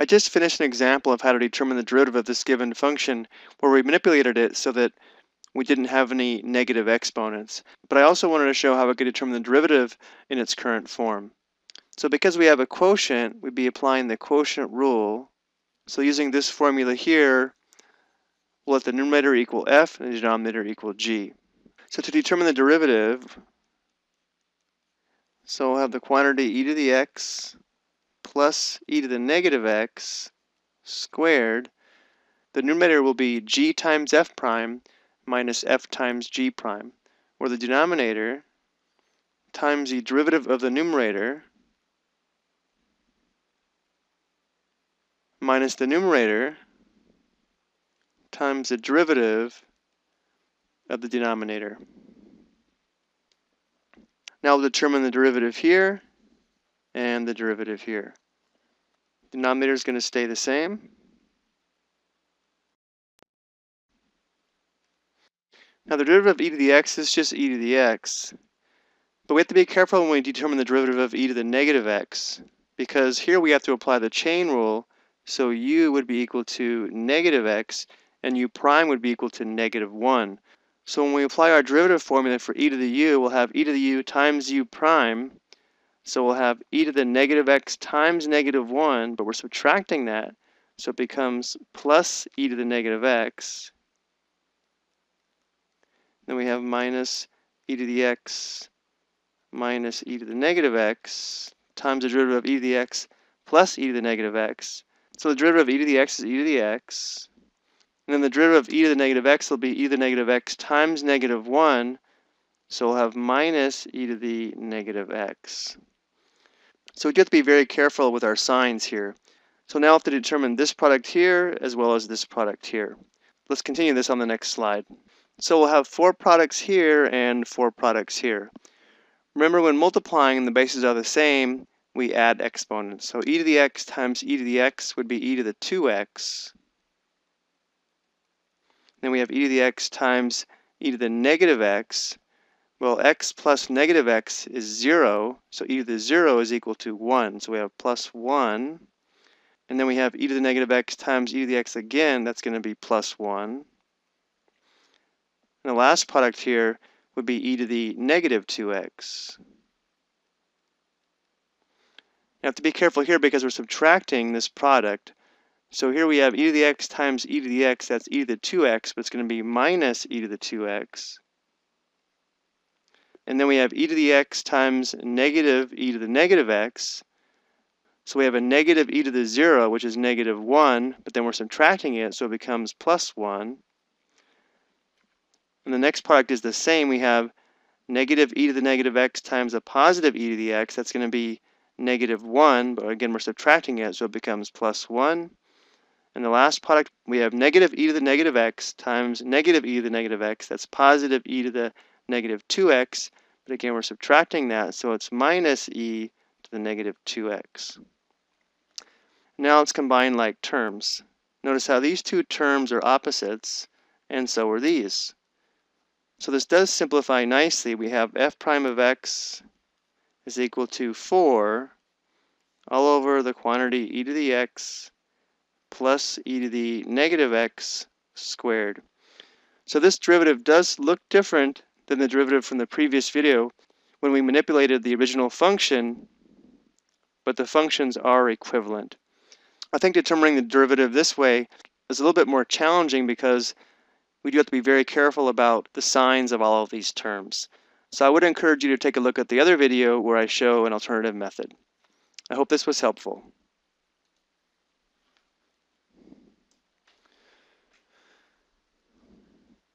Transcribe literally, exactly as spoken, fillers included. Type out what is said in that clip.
I just finished an example of how to determine the derivative of this given function where we manipulated it so that we didn't have any negative exponents. But I also wanted to show how we could determine the derivative in its current form. So because we have a quotient, we'd be applying the quotient rule. So using this formula here, we'll let the numerator equal f and the denominator equal g. So to determine the derivative, so we'll have the quantity e to the x plus e to the negative x squared. The numerator will be g times f prime minus f times g prime, or the denominator times the derivative of the numerator minus the numerator times the derivative of the denominator. Now we'll determine the derivative here and the derivative here. Denominator is going to stay the same. Now the derivative of e to the x is just e to the x, but we have to be careful when we determine the derivative of e to the negative x, because here we have to apply the chain rule, so u would be equal to negative x and u prime would be equal to negative one. So when we apply our derivative formula for e to the u, we'll have e to the u times u prime. So we'll have e to the negative x times negative one, but we're subtracting that. So it becomes plus e to the negative x. Then we have minus e to the x minus e to the negative x times the derivative of e to the x plus e to the negative x. So the derivative of e to the x is e to the x. And then the derivative of e to the negative x will be e to the negative x times negative one. So we'll have minus e to the negative x. So we do have to be very careful with our signs here. So now we have to determine this product here as well as this product here. Let's continue this on the next slide. So we'll have four products here and four products here. Remember, when multiplying and the bases are the same, we add exponents. So e to the x times e to the x would be e to the two x. Then we have e to the x times e to the negative x. Well, x plus negative x is zero, so e to the zero is equal to one. So we have plus one. And then we have e to the negative x times e to the x again. That's going to be plus one. And the last product here would be e to the negative two x. Now, have to be careful here because we're subtracting this product. So here we have e to the x times e to the x, that's e to the two x, but it's going to be minus e to the two x. And then we have e to the x times negative e to the negative x. So we have a negative e to the zero, which is negative one, but then we're subtracting it, so it becomes plus one. And the next product is the same. We have negative e to the negative x times a positive e to the x. That's going to be negative one, but again, we're subtracting it, so it becomes plus one. And the last product, we have negative e to the negative x times negative e to the negative x. That's positive e to the negative two x. But again, we're subtracting that, so it's minus e to the negative two x. Now let's combine like terms. Notice how these two terms are opposites, and so are these. So this does simplify nicely. We have f prime of x is equal to four all over the quantity e to the x plus e to the negative x squared. So this derivative does look different than the derivative from the previous video when we manipulated the original function, but the functions are equivalent. I think determining the derivative this way is a little bit more challenging because we do have to be very careful about the signs of all of these terms. So I would encourage you to take a look at the other video where I show an alternative method. I hope this was helpful.